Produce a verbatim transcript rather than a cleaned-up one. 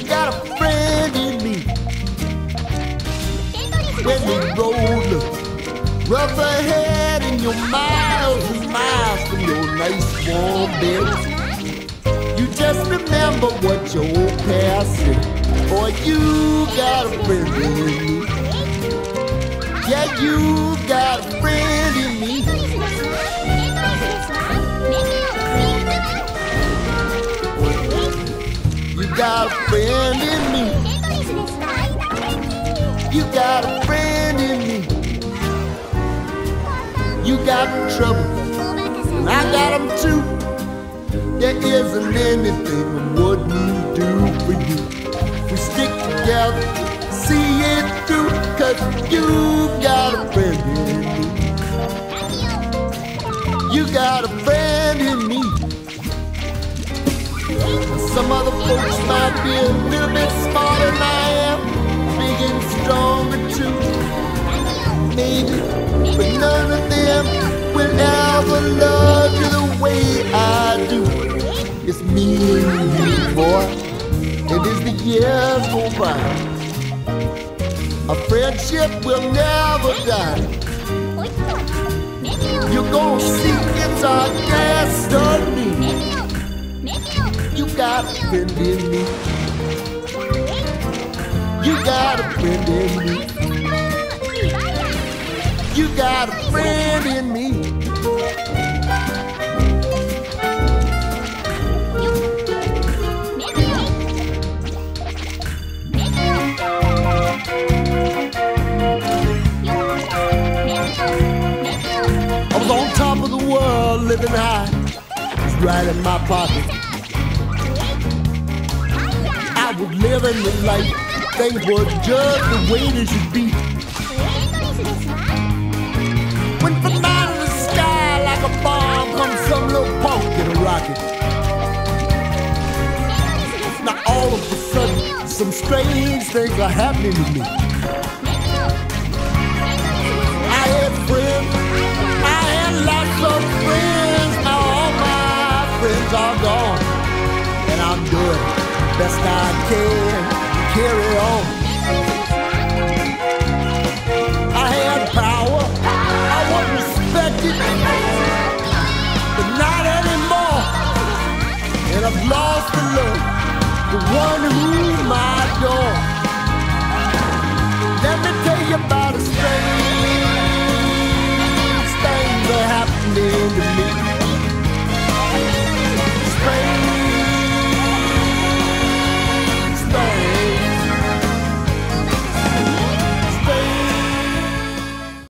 You got a friend in me. When the road looks rough ahead and you're miles and miles from your nice warm bed, you just remember what your old past said. Boy, you got a friend in me. Yeah, you got a friend in me. You got a friend in me. You got a friend in me. You got trouble, and I got them too. There isn't anything I wouldn't do for you. We stick together, see it through, 'cause you got a friend in me. You got a friend in me. Some other folks might be a little bit smarter than I am, big and stronger too, maybe, but none of them will ever love you the way I do. It's me and you, boy, and as the years go by, a friendship will never die. You're gonna see it's our gas on me. You got a friend in me. You got a friend in me. You got a friend in me. I was on top of the world, living high. It's right in my pocket. I was living the life, things were just the way they should be. Went from out of the sky like a bomb, come some little punk in a rocket. Now all of a sudden, some strange things are happening to me. I had friends, I had lots of friends. Now all my friends are gone, and I'm good. Best I can carry on. I had power, I was respected, but not anymore. And I've lost the love, the one who